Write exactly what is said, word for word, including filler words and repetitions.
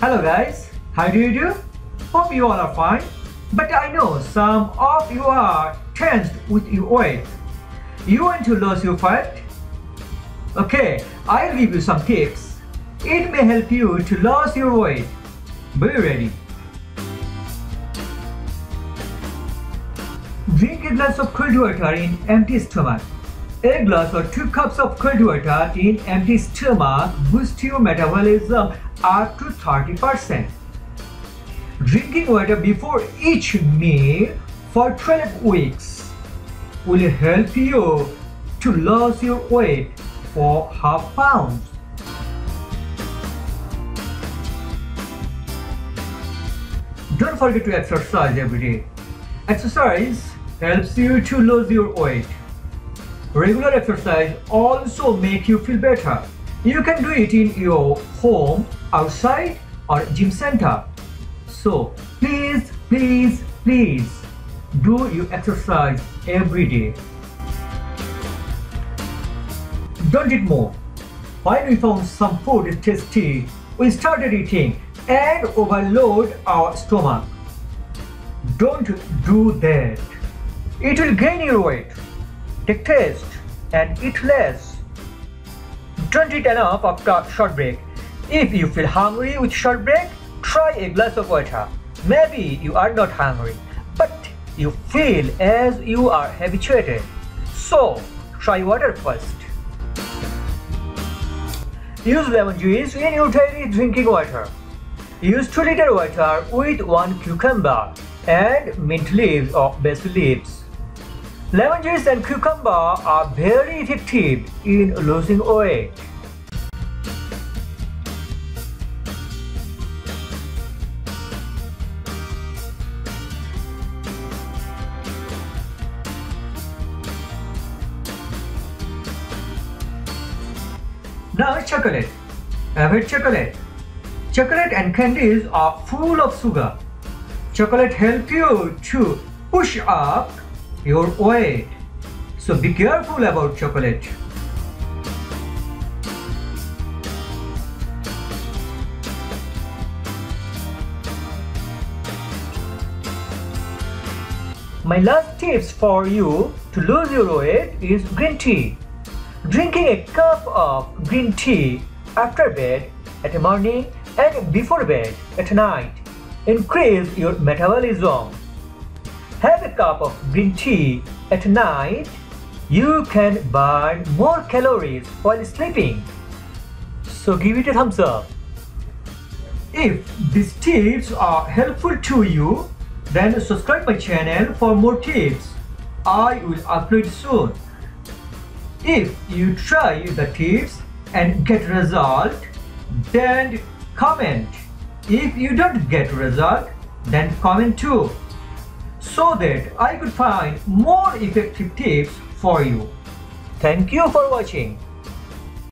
Hello guys, how do you do? Hope you all are fine, but I know some of you are tensed with your weight. You want to lose your fat? Okay, I'll give you some tips. It may help you to lose your weight. Be ready. Drink a glass of cold water in empty stomach. A glass or two cups of cold water in empty stomach boosts your metabolism up to thirty percent. Drinking water before each meal for twelve weeks will help you to lose your weight for half pounds. Don't forget to exercise every day. Exercise helps you to lose your weight. Regular exercise also makes you feel better. You can do it in your home, outside, or gym center. So please, please, please do your exercise every day. Don't eat more. When we found some food is tasty, we started eating and overload our stomach. Don't do that. It will gain your weight. Take taste and eat less. Don't eat enough after short break. If you feel hungry with short break, try a glass of water. Maybe you are not hungry, but you feel as you are habituated. So try water first. Use lemon juice in your daily drinking water. Use two liter water with one cucumber and mint leaves or basil leaves. Lemon juice and cucumber are very effective in losing weight. Now chocolate. Avoid chocolate. Chocolate and candies are full of sugar. Chocolate helps you to push up your weight. So be careful about chocolate. My last tips for you to lose your weight is green tea. Drinking a cup of green tea after bed, at morning, and before bed, at night, increase your metabolism. Have a cup of green tea at night. You can burn more calories while sleeping. So give it a thumbs up. If these tips are helpful to you, then subscribe my channel for more tips. I will upload soon. If you try the tips and get result, then comment. If you don't get result, then comment too, so that I could find more effective tips for you. Thank you for watching.